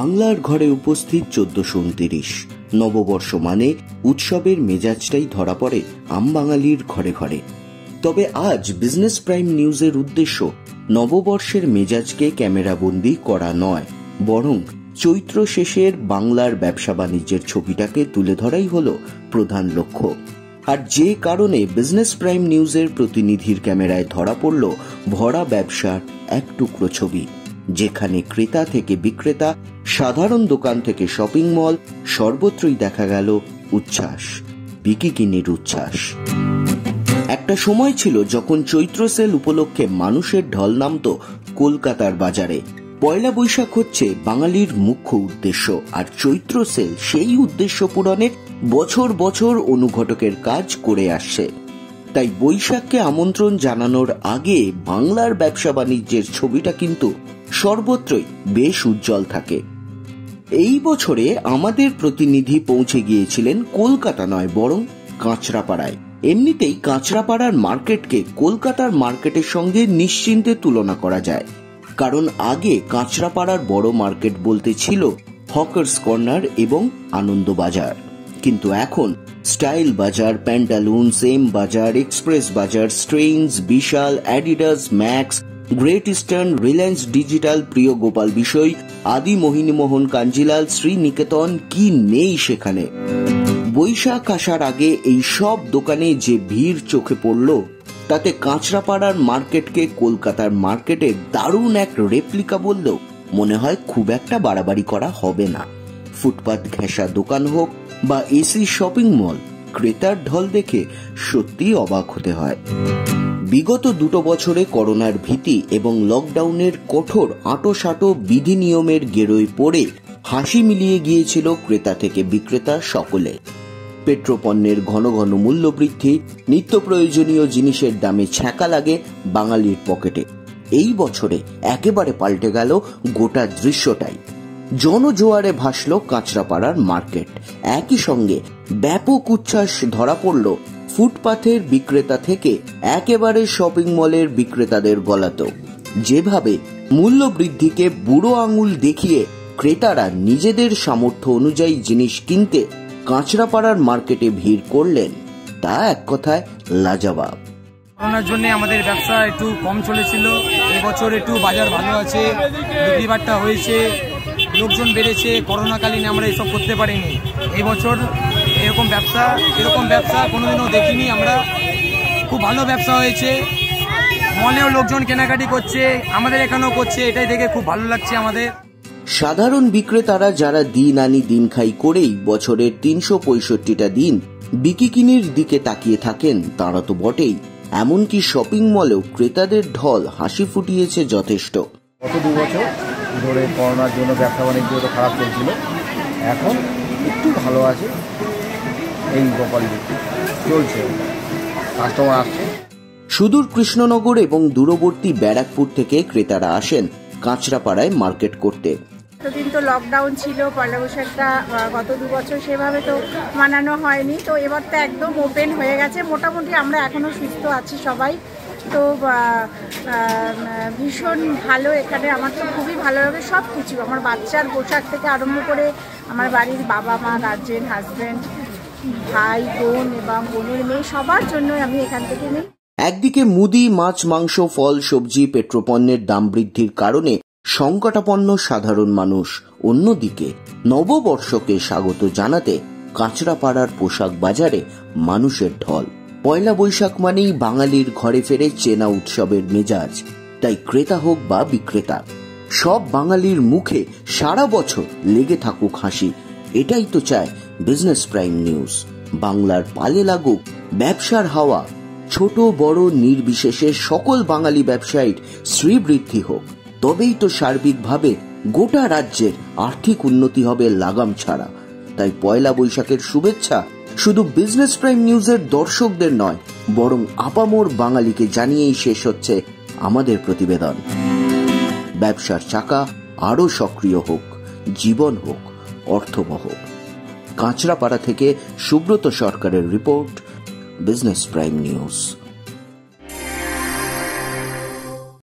বাংলার ঘরে উপস্থিত ১৪২৯। নববর্ষ মানে উৎসবের মেজাজটাই ধরা পড়ে আম বাঙালির ঘরে ঘরে। তবে আজ বিজনেস প্রাইম নিউজের উদ্দেশ্য নববর্ষের মেজাজকে ক্যামেরাবন্দি করা নয়, বরং চৈত্র শেষের বাংলার ব্যবসা বাণিজ্যের ছবিটাকে তুলে ধরাই হলো প্রধান লক্ষ্য। আর যে কারণে বিজনেস প্রাইম নিউজের প্রতিনিধির ক্যামেরায় ধরা পড়ল ভরা ব্যবসার এক টুকরো ছবি, যেখানে ক্রেতা থেকে বিক্রেতা, সাধারণ দোকান থেকে শপিং মল, সর্বত্রই দেখা গেল উচ্ছ্বাস, বিকিকিনির উচ্ছ্বাস। একটা সময় ছিল যখন চৈত্র সেল উপলক্ষে মানুষের ঢল নামত কলকাতার বাজারে। পয়লা বৈশাখ হচ্ছে বাঙালির মুখ্য উদ্দেশ্য, আর চৈত্র সেল সেই উদ্দেশ্য পূরণে বছর বছর অনুঘটকের কাজ করে আসছে। তাই বৈশাখকে আমন্ত্রণ জানানোর আগে বাংলার ব্যবসা বাণিজ্যের ছবিটা কিন্তু সর্বত্রই বেশ উজ্জ্বল থাকে। এই বছরে আমাদের প্রতিনিধি পৌঁছে গিয়েছিলেন কলকাতা নয়, বরং কাঁচরাপাড়ায়। এমনিতেই কাঁচরাপাড়ার মার্কেটকে কলকাতার মার্কেটের সঙ্গে নিশ্চিন্তে তুলনা করা যায়, কারণ আগে কাঁচরাপাড়ার বড় মার্কেট বলতে ছিল হকার্স কর্নার এবং আনন্দবাজার। কিন্তু এখন স্টাইল বাজার, প্যান্টালুন, সেম বাজার, এক্সপ্রেস বাজার, স্ট্রেইনস, Vishal, Adidas, Max, Great Eastern, Reliance Digital, Priyo Gopal বিষয়, আদি মোহিনীমোহন, কাঞ্জিলাল, শ্রীনিকেতন, কি নেই সেখানে। বৈশাখ আসার আগে এই সব দোকানে যে ভিড় চোখে পড়ল, তাতে কাঁচরাপাড়ার মার্কেটকে কলকাতার মার্কেটের দারুণ এক রেপ্লিকা বললেও মনে হয় খুব একটা বাড়াবাড়ি করা হবে না। ফুটপাত ঘেঁষা দোকান হোক বা এসি শপিং মল, ক্রেতার ঢল দেখে সত্যি অবাক হতে হয়। বিগত দুটো বছরে করোনার ভীতি এবং লকডাউনের কঠোর আঁটোসাঁটো বিধি নিয়মের গেরোয় পড়ে হাসি মিলিয়ে গিয়েছিল ক্রেতা থেকে বিক্রেতা সকলে। পেট্রোপণ্যের ঘন ঘন মূল্য বৃদ্ধি, নিত্য প্রয়োজনীয় জিনিসের দামে ছ্যাঁকা লাগে বাঙালির পকেটে। এই বছরে একেবারে পাল্টে গেল গোটা দৃশ্যটাই। জনজোয়ারে ভাসল কাঁচরাপাড়ার মার্কেট। একই সঙ্গে ব্যাপক উচ্ছ্বাস ধরা পড়ল ফুটপাথের বিক্রেতা থেকে একেবারে শপিং মলের বিক্রেতাদের গলাতে। যেভাবে মূল্য বৃদ্ধিকে বুড়ো আঙুল দেখিয়ে ক্রেতারা নিজেদের সামর্থ্য অনুযায়ী জিনিস কিনতে কাঁচরাপাড়ার মার্কেটে ভিড় করলেন, তা এক কথায় লাজবাব। করোনার জন্য আমাদের ব্যবসা একটু কম চলেছিল, এবছর একটু বাজার ভালো আছে, বিক্রিবাট্টা হয়েছে, লোকজন বেড়েছে। করোনাকালীন আমরা এসব করতে পারিনি, এবছর এরকম ব্যবসা কোনোদিনও দেখিনি আমরা। খুব ভালো ব্যবসা হয়েছে, মলেও লোকজন কেনাকাটি করছে, আমাদের এখানেও করছে, এটাই দেখে খুব ভালো লাগছে আমাদের। সাধারণ বিক্রেতারা যারা দিন আনি দিন খাই করেই বছরের ৩৬৫টা দিন বিকিকিনির দিকে তাকিয়ে থাকেন, তারা তো বটেই, এমনকি শপিং মলেও ক্রেতাদের ঢল হাসি ফুটিয়েছে যথেষ্ট। গত দু বছর ধরে করোনার জন্য ব্যবসা বাণিজ্য খারাপ চলছিল, এখন একটু ভালো আছে, এই গোপাল চলছে, কাস্টমার আসছে। সুদূর কৃষ্ণনগর এবং দূরবর্তী ব্যারাকপুর থেকে ক্রেতারা আসেন কাঁচরাপাড়ায় মার্কেট করতে। এতদিন তো লকডাউন ছিল, পয়লা বৈশাখটা গত দু বছর সেভাবে তো মানানো হয়নি, তো এবার তো একদম ওপেন হয়ে গেছে। মোটামুটি আমরা এখনো সুস্থ আছি সবাই, তো ভীষণ ভালো। এখানে আমার তো খুবই ভালো লাগে সব কিছু, আমার বাচ্চার পোশাক থেকে আরম্ভ করে আমার বাড়ির বাবা মা, গার্জেন, হাজব্যান্ড, ভাই বোন এবং বোনের মেয়ে, সবার জন্য আমি এখান থেকে নিই। একদিকে মুদি, মাছ, মাংস, ফল, সবজি, পেট্রোপণ্যের দাম বৃদ্ধির কারণে সংকটাপন্ন সাধারণ মানুষ, অন্যদিকে নববর্ষকে স্বাগত জানাতে কাঁচরাপাড়ার পোশাক বাজারে মানুষের ঢল। পয়লা বৈশাখ মানেই বাঙালির ঘরে ফেরে চেনা উৎসবের মেজাজ, তাই ক্রেতা হোক বা বিক্রেতা, সব বাঙালির মুখে সারা বছর লেগে থাকুক হাসি, এটাই তো চায় বিজনেস প্রাইম নিউজ। বাংলার পালে লাগুক ব্যবসার হাওয়া, ছোট বড় নির্বিশেষে সকল বাঙালি ব্যবসায়ীর শ্রীবৃদ্ধি হোক, তবেই তো সার্বিকভাবে গোটা রাজ্যের আর্থিক উন্নতি হবে লাগাম ছাড়া। তাই পয়লা বৈশাখের শুভেচ্ছা শুধু বিজনেস প্রাইম নিউজের দর্শকদের নয়, বরং আপামোর বাঙালিকে জানিয়েই শেষ হচ্ছে আমাদের প্রতিবেদন। ব্যবসার চাকা আরো সক্রিয় হোক, জীবন হোক অর্থবহ। কাঁচরাপাড়া থেকে সুব্রত সরকারের রিপোর্ট, বিজনেস প্রাইম নিউজ।